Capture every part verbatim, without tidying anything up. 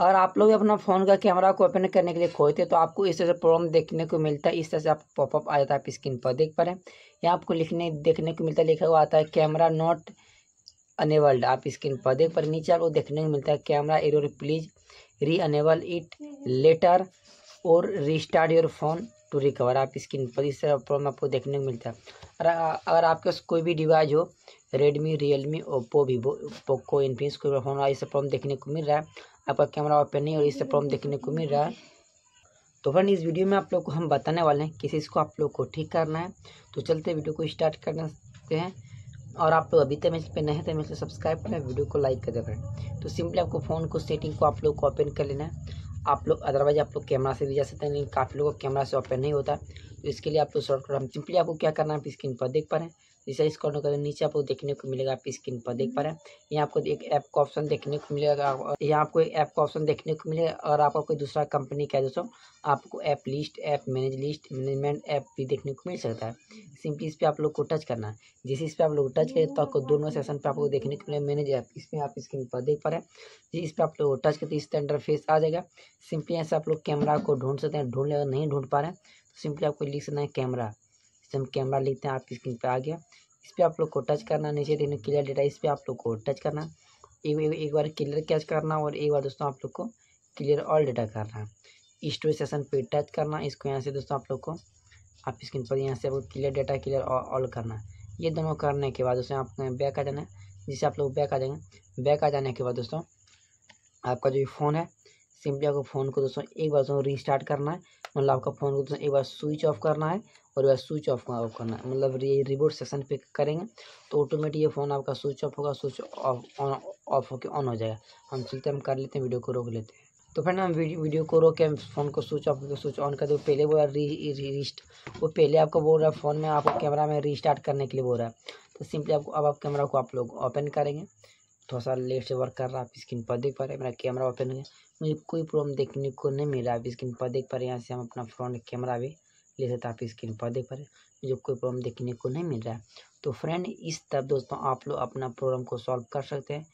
अगर आप लोग अपना फ़ोन का कैमरा को ओपन करने के लिए खोलते तो आपको इस तरह से प्रॉब्लम देखने को मिलता है। इस तरह से आप पॉपअप आ जाता है, आप स्क्रीन पर देख पा रहे हैं। यहाँ आपको लिखने देखने को मिलता है, लिखा हुआ आता है कैमरा नॉट अनेबल्ड। आप स्क्रीन पर देख पा रहे हैं। नीचे आपको देखने को मिलता है camera error, please re enable it later और restart your phone to recover. आप स्क्रीन पर इस तरह प्रॉब्लम आपको देखने को मिलता है। और अगर आपके पास कोई भी डिवाइस हो, Redmi, Realme, Oppo, Vivo, Poco, Infinix, कोई भी फोन, इससे प्रॉब्लम देखने को मिल रहा है। आपका कैमरा ओपन नहीं और इससे प्रॉब्लम देखने को मिल रहा है। तो फ्रेंड, इस वीडियो में आप लोग को हम बताने वाले हैं किसी इसको आप लोग को ठीक करना है। तो चलते वीडियो को स्टार्ट करते हैं। और आप लोग अभी तक मेरे पे नए हैं तो मेरे सब्सक्राइब करें, वीडियो को लाइक कर दें। तो सिंपली आपको फ़ोन को सेटिंग को आप लोग को ओपन कर लेना है। आप लोग अदरवाइज आप लोग कैमरा से भी जा सकते हैं, लेकिन काफ़ी लोगों को कैमरा से ओपन नहीं होता। तो इसके लिए आप लोग शॉर्टकट हम सिंपली आपको क्या करना है, आप स्क्रीन पर देख पा रहे हैं। जैसे इस कॉर्नर का नीचे आपको देखने को मिलेगा, आप स्क्रीन पर देख पा रहे हैं। यहाँ आपको एक ऐप का ऑप्शन देखने को मिलेगा, यहाँ आपको एक ऐप का ऑप्शन देखने को मिलेगा। और आपका कोई दूसरा कंपनी का है दोस्तों, आपको app list, app manage list, management app भी देखने को मिल सकता है। सिंपली इस पर आप लोग को टच करना है। जैसे इस पर आप लोग टच करें तो आपको दोनों सेशन पर आपको देखने को मिलेगा मैनेज ऐप। इसमें आप स्क्रीन पर देख पा रहे हैं। इस पर आप लोग टच करते इस तरह इंटरफेस आ जाएगा। सिंपली ऐसे आप लोग कैमरा को ढूंढ सकते हैं। ढूंढ लेगा नहीं ढूंढ पा रहे हैं तो सिंपली आपको लिख सकना है कैमरा। हम कैमरा लिखते हैं, आप स्क्रीन पे आ गया। इस पर आप लोग को टच करना, नीचे देखने क्लियर डेटा, इस पर आप लोग को टच करना। एक एक, एक बार क्लियर कैच करना और एक बार दोस्तों आप लोग को क्लियर ऑल डेटा करना। स्टोरेज सेशन पे टच करना, इसको यहाँ से दोस्तों आप लोग को आप स्क्रीन पर यहाँ से आपको क्लियर डेटा, क्लियर ऑल करना। ये दोनों करने के बाद दोस्तों आपको बैक आ जाना है। जिससे आप लोग बैक आ जाएंगे। बैक आ जाने के बाद दोस्तों आपका जो फ़ोन है, सिंपली आपको फ़ोन को दोस्तों एक बार दोस्तों रीस्टार्ट करना है। मतलब आपका फ़ोन को दोस्तों एक बार स्विच ऑफ करना है और एक बार स्विच ऑफ करना है। मतलब ये रिबूट सेक्शन पे करेंगे तो ऑटोमेटिक ये फ़ोन आपका स्विच ऑफ होगा, स्विच ऑफ ऑन ऑफ होकर ऑन हो जाएगा। हम चलते हम कर लेते हैं, वीडियो को रोक लेते हैं। तो फ्रेंड, हम वीडियो को रोक के हम फ़ोन को स्विच ऑफ करके स्विच ऑन कर दो। पहले बोल रहा है री रीस्ट वो पहले आपको बोल रहा है फ़ोन में, आपको कैमरा में रीस्टार्ट करने के लिए बोल रहा है। तो सिंपली आपको अब आप कैमरा को आप लोग ओपन करेंगे। थोड़ा सा लेट से वर्क कर रहा है, आप स्क्रीन पर देख पा रहे हैं। मेरा कैमरा ओपन है, मुझे कोई प्रॉब्लम देखने को नहीं मिला। आप स्क्रीन पर देख पा रहे हैं। यहाँ से हम अपना फ्रंट कैमरा भी ले सकते हैं। आप स्क्रीन पर देख पा रहे हैं, मुझे कोई प्रॉब्लम देखने को नहीं मिल रहा है। तो फ्रेंड, इस तरह दोस्तों आप लोग अपना प्रॉब्लम को सॉल्व कर सकते हैं।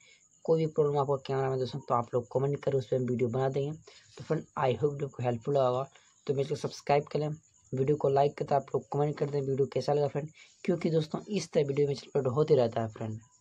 कोई भी प्रॉब्लम आपको कैमरा में दोस्तों तो आप लोग कमेंट करें, उस पर हम वीडियो बना देंगे। तो फ्रेंड, आई होप आपको हेल्पफुल होगा। तो मेरे को सब्सक्राइब कर लें, वीडियो को लाइक करते आप लोग कमेंट कर दें वीडियो कैसा लगा फ्रेंड। क्योंकि दोस्तों इस तरह वीडियो में अपलोड होते रहता है फ्रेंड।